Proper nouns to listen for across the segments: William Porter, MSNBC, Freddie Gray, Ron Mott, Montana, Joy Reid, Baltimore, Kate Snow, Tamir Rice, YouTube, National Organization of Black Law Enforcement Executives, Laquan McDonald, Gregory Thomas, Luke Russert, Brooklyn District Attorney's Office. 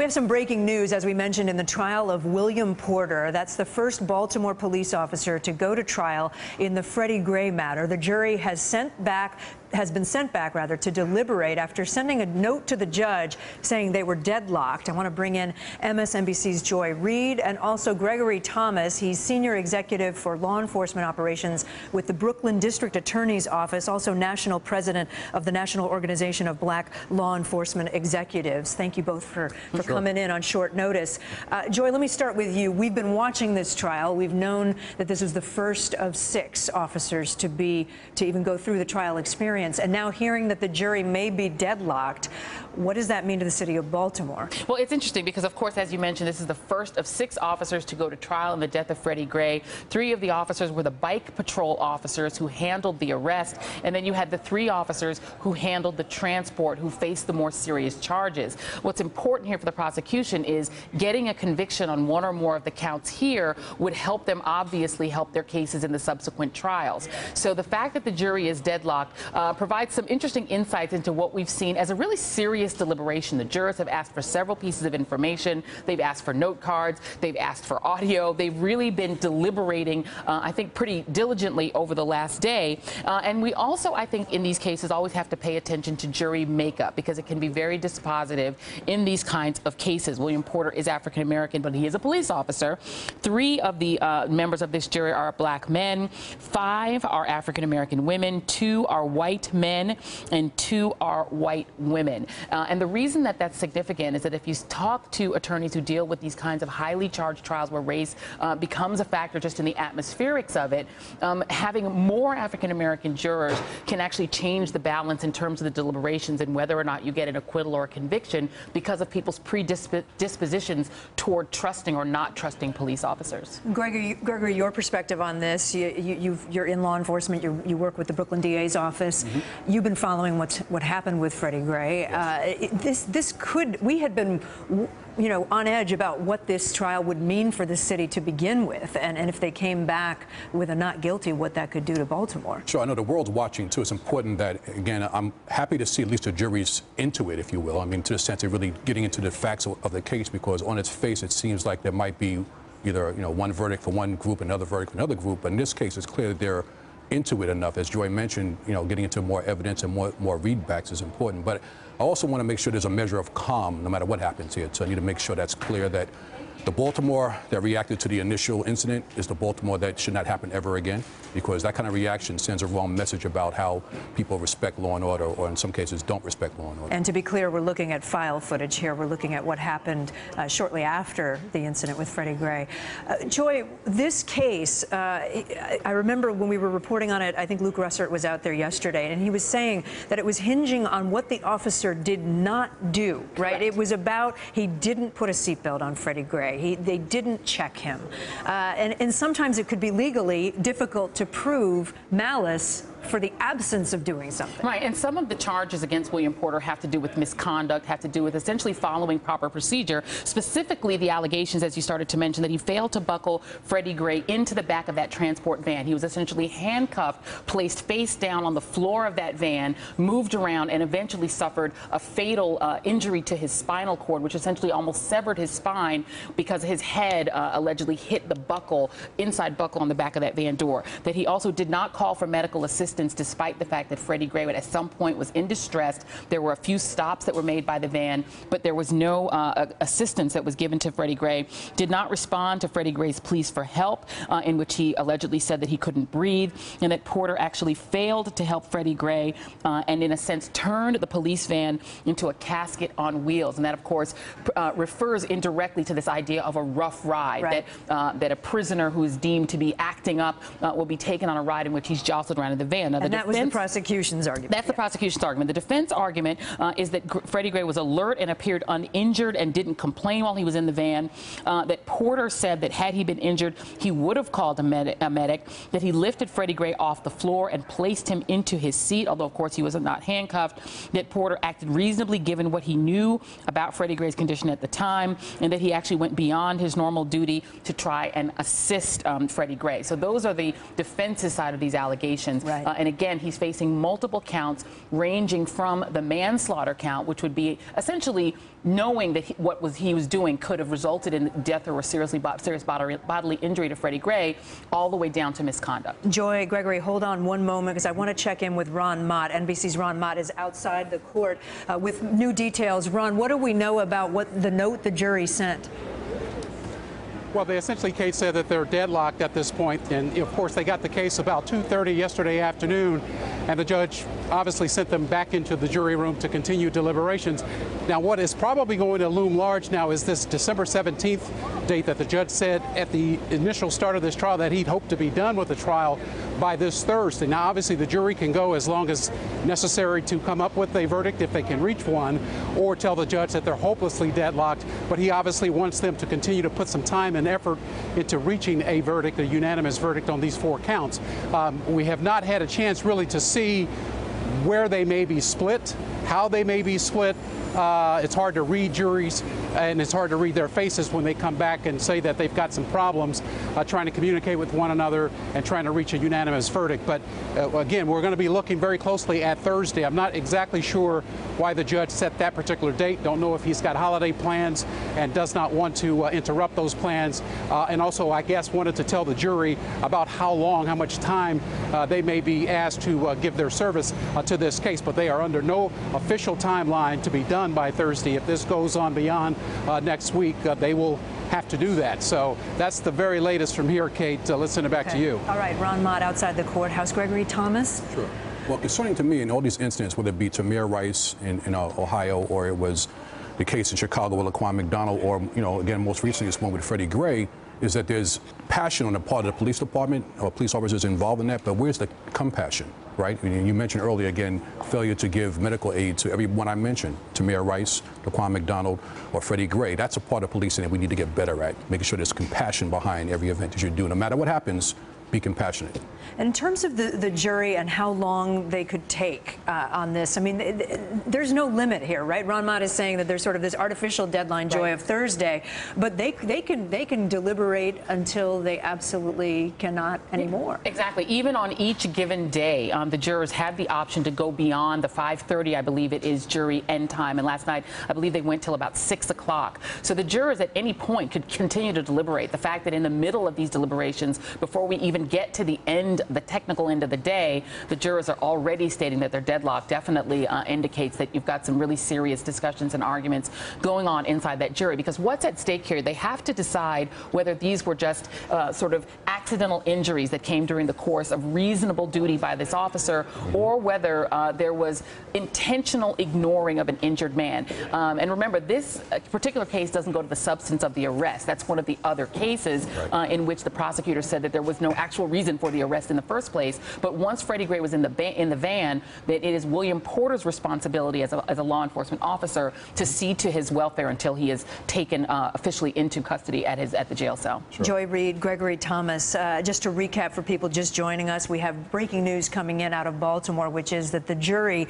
We have some breaking news, as we mentioned, in the trial of William Porter. That's the first Baltimore police officer to go to trial in the Freddie Gray matter. The jury has been sent back to deliberate after sending a note to the judge saying they were deadlocked. I want to bring in MSNBC's Joy Reid and also Gregory Thomas. He's senior executive for law enforcement operations with the Brooklyn District Attorney's Office, also national president of the National Organization of Black Law Enforcement Executives. Thank you both for coming in on short notice. Joy, let me start with you. We've been watching this trial. We've known that this was the first of 6 officers to even go through the trial experience. And now hearing that the jury may be deadlocked, what does that mean to the city of Baltimore? Well, it's interesting because, of course, as you mentioned, this is the first of 6 officers to go to trial in the death of Freddie Gray. 3 of the officers were the bike patrol officers who handled the arrest, and then you had the 3 officers who handled the transport, who faced the more serious charges. What's important here for the prosecution is getting a conviction on one or more of the counts here would help them obviously help their cases in the subsequent trials. So the fact that the jury is deadlocked provides some interesting insights into what we've seen as a really serious deliberation. The jurors have asked for several pieces of information. They've asked for note cards. They've asked for audio. They've really been deliberating, I think, pretty diligently over the last day. And we also, I think, in these cases always have to pay attention to jury makeup because it can be very dispositive in these kinds of cases. William Porter is African American, but he is a police officer. 3 of the members of this jury are black men. 5 are African American women. 2 are white men and 2 are white women. And the reason that that's significant is that if you talk to attorneys who deal with these kinds of highly charged trials where race becomes a factor just in the atmospherics of it, having more African American jurors can actually change the balance in terms of the deliberations and whether or not you get an acquittal or a conviction because of people's predispositions toward trusting or not trusting police officers. Gregory, your perspective on this, you're in law enforcement, you work with the Brooklyn DA's office. Mm-hmm. You've been following what happened with Freddie Gray. Yes. This could, we had been, you know, on edge about what this trial would mean for the city to begin with, and if they came back with a not guilty, what that could do to Baltimore. Sure, I know the world's watching too. It's important that, again, I'm happy to see at least the jury's into it, if you will. I mean, to the sense of really getting into the facts of the case, because on its face, it seems like there might be either, you know, one verdict for one group, another verdict for another group. But in this case, it's clear that there are into it enough, as Joy mentioned, you know, getting into more evidence and more readbacks is important. But I also want to make sure there's a measure of calm, no matter what happens here. So I need to make sure that's clear that the Baltimore that reacted to the initial incident is the Baltimore that should not happen ever again, because that kind of reaction sends a wrong message about how people respect law and order, or in some cases don't respect law and order. And to be clear, we're looking at file footage here. We're looking at what happened shortly after the incident with Freddie Gray. Joy, this case, I remember when we were reporting on it, I think Luke Russert was out there yesterday, and he was saying that it was hinging on what the officer did not do, right? Correct. It was about he didn't put a seatbelt on Freddie Gray. They didn't check him. And sometimes it could be legally difficult to prove malice for the absence of doing something. Right, and some of the charges against William Porter have to do with misconduct, have to do with essentially following proper procedure, specifically the allegations, as you started to mention, that he failed to buckle Freddie Gray into the back of that transport van. He was essentially handcuffed, placed face down on the floor of that van, moved around, and eventually suffered a fatal injury to his spinal cord, which essentially almost severed his spine because his head allegedly hit the buckle, inside buckle on the back of that van door. That he also did not call for medical assistance, despite the fact that Freddie Gray at some point was in distress. There were a few stops that were made by the van, but there was no assistance that was given to Freddie Gray. Did not respond to Freddie Gray's pleas for help, in which he allegedly said that he couldn't breathe, and that Porter actually failed to help Freddie Gray and in a sense turned the police van into a casket on wheels. And that, of course, refers indirectly to this idea of a rough ride, right? that a prisoner who is deemed to be acting up will be taken on a ride in which he's jostled around in the van. Now, and that was the prosecution's argument. That's the prosecution's argument. The defense argument is that Freddie Gray was alert and appeared uninjured and didn't complain while he was in the van, that Porter said that had he been injured, he would have called a medic, that he lifted Freddie Gray off the floor and placed him into his seat, although, of course, he was not handcuffed, that Porter acted reasonably given what he knew about Freddie Gray's condition at the time, and that he actually went beyond his normal duty to try and assist Freddie Gray. So those are the defense's side of these allegations. Right. And again, he's facing multiple counts ranging from the manslaughter count, which would be essentially knowing that what he was doing could have resulted in death or a serious bodily injury to Freddie Gray, all the way down to misconduct. Joy, Gregory, hold on one moment, because I want to check in with Ron Mott. NBC's Ron Mott is outside the court with new details. Ron, what do we know about what the note the jury sent? Well, they essentially, Kate, said that they're deadlocked at this point, and of course they got the case about 2:30 yesterday afternoon, and the judge obviously sent them back into the jury room to continue deliberations. Now, what is probably going to loom large now is this December 17th date that the judge said at the initial start of this trial that he'd hoped to be done with the trial by this Thursday. Now, obviously, the jury can go as long as necessary to come up with a verdict if they can reach one, or tell the judge that they're hopelessly deadlocked, but he obviously wants them to continue to put some time and effort into reaching a verdict, a unanimous verdict on these four counts. We have not had a chance really to see where they may be split, how they may be split. It's hard to read juries, and it's hard to read their faces when they come back and say that they've got some problems trying to communicate with one another and trying to reach a unanimous verdict. But again, we're going to be looking very closely at Thursday. I'm not exactly sure why the judge set that particular date. Don't know if he's got holiday plans and does not want to interrupt those plans. And also, I guess, wanted to tell the jury about how much time they may be asked to give their service to this case. But they are under no official timeline to be done by Thursday. If this goes on beyond next week, they will have to do that. So that's the very latest from here, Kate. Let's send it back to you. All right, Ron Mott outside the courthouse. Gregory Thomas? Sure. Well, concerning to me in all these incidents, whether it be Tamir Rice in Ohio, or it was the case in Chicago with Laquan McDonald, or, you know, again, most recently this one with Freddie Gray, is that there's passion on the part of the police department or police officers involved in that, but where's the compassion, right? You mentioned earlier, again, failure to give medical aid to everyone I mentioned, Tamir Rice, Laquan McDonald, or Freddie Gray. That's a part of policing that we need to get better at, making sure there's compassion behind every event that you do. No matter what happens, be compassionate. In terms of the jury and how long they could take on this, I mean, there's no limit here, right? Ron Mott is saying that there's sort of this artificial deadline, Joy, right, of Thursday, but they can deliberate until they absolutely cannot anymore. Exactly. Even on each given day, the jurors had the option to go beyond the 5:30, I believe it is, jury end time, and last night I believe they went till about 6 o'clock. So the jurors at any point could continue to deliberate. The fact that in the middle of these deliberations, before we even get to the end, the technical end of the day, the jurors are already stating that they're deadlocked, definitely indicates that you've got some really serious discussions and arguments going on inside that jury. Because what's at stake here, they have to decide whether these were just sort of accidental injuries that came during the course of reasonable duty by this officer, or whether there was intentional ignoring of an injured man. And remember, this particular case doesn't go to the substance of the arrest. That's one of the other cases in which the prosecutor said that there was no actual reason for the arrest in the first place. But once Freddie Gray was in the van, that it is William Porter's responsibility as a law enforcement officer to see to his welfare until he is taken officially into custody at the jail cell. Sure. Joy Reid, Gregory Thomas. Just to recap for people just joining us, we have breaking news coming in out of Baltimore, which is that the jury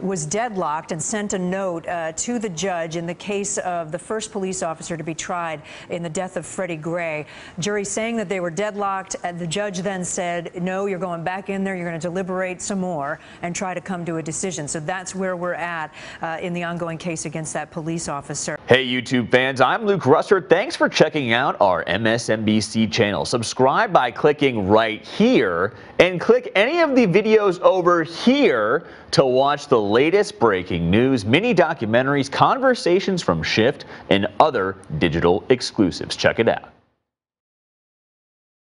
was deadlocked and sent a note to the judge in the case of the first police officer to be tried in the death of Freddie Gray. Jury saying that they were deadlocked, and the judge then said, no, you're going back in there, you're going to deliberate some more and try to come to a decision. So that's where we're at in the ongoing case against that police officer. Hey, YouTube fans, I'm Luke Russert. Thanks for checking out our MSNBC channel. Subscribe by clicking right here, and click any of the videos over here to watch the latest breaking news, mini documentaries, conversations from Shift, and other digital exclusives. Check it out.